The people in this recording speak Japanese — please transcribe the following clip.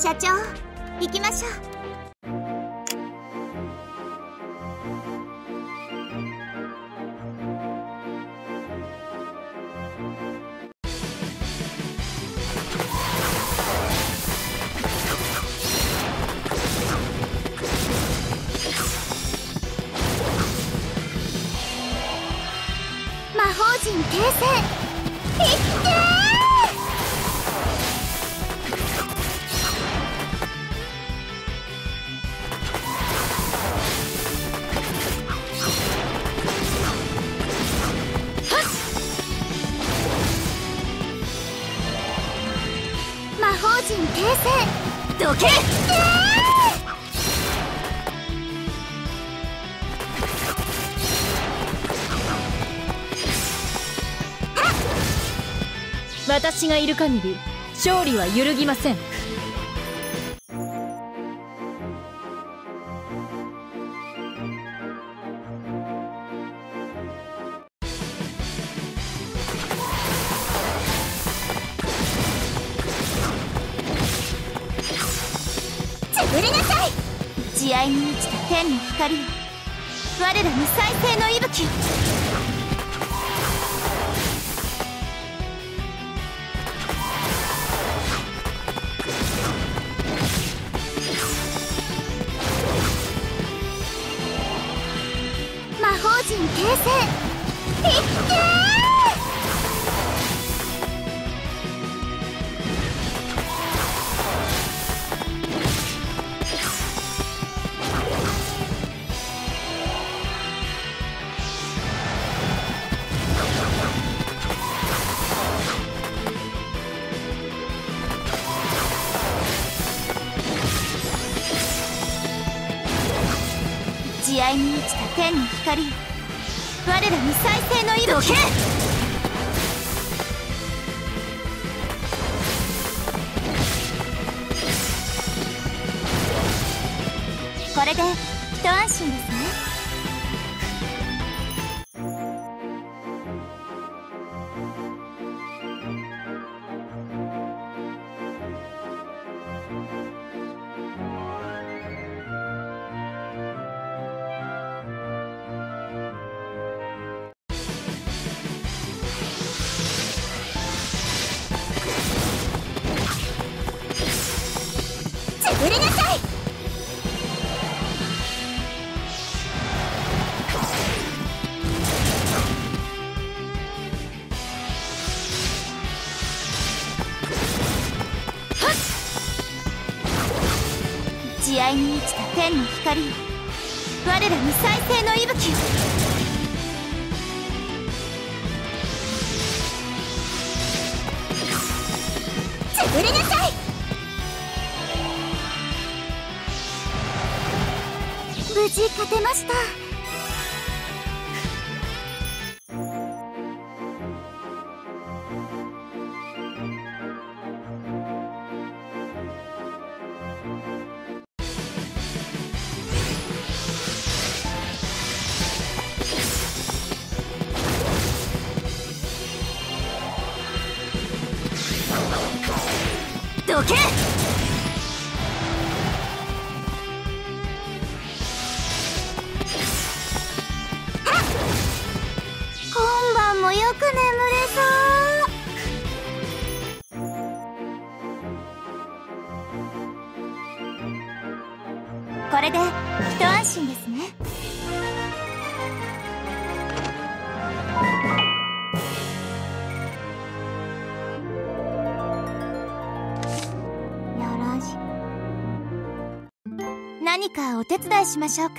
社長、行きましょう。魔法陣形成、いってー！形成、どけ！私がいる限り勝利は揺るぎません。慈愛に満ちた天の光を、我らに再生の息吹を。魔法陣形成、いってー！慈愛に満ちた天の光よ、我らに再生の息吹。これで一安心ですね。売れなさい！慈愛に満ちた天の光を、我らに再生の息吹を。売れなさい！無事勝てました。どけ！これで一安心ですね。よろしく。何かお手伝いしましょうか。